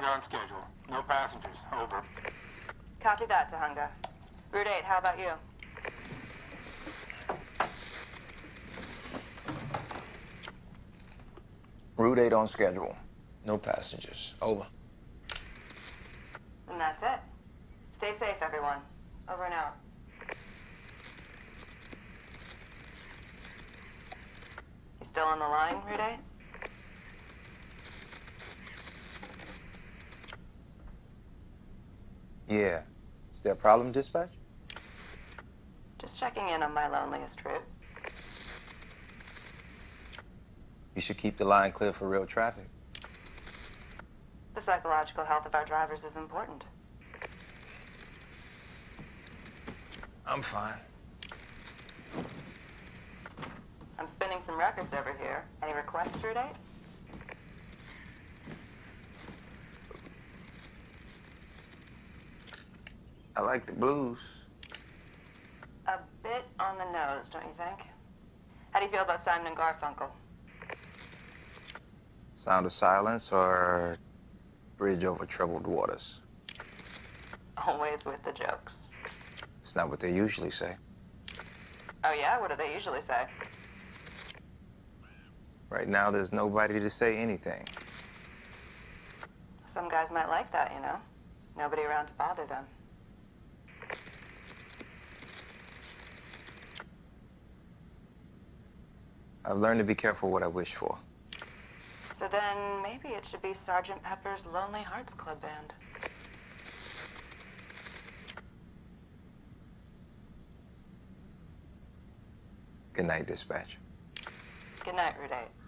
Tujunga on schedule. No passengers. Over. Copy that, Tujunga. Route 8, how about you? Route 8 on schedule. No passengers. Over. And that's it. Stay safe, everyone. Over and out. You still on the line, Route 8? Yeah. Is there a problem, dispatch? Just checking in on my loneliest route. You should keep the line clear for real traffic. The psychological health of our drivers is important. I'm fine. I'm spinning some records over here. Any requests for a date? I like the blues. A bit on the nose, don't you think? How do you feel about Simon and Garfunkel? Sound of Silence or Bridge Over Troubled Waters? Always with the jokes. It's not what they usually say. Oh yeah? What do they usually say? Right now, there's nobody to say anything. Some guys might like that, you know? Nobody around to bother them. I've learned to be careful what I wish for. So then, maybe it should be Sergeant Pepper's Lonely Hearts Club Band. Good night, dispatch. Good night, Route 8.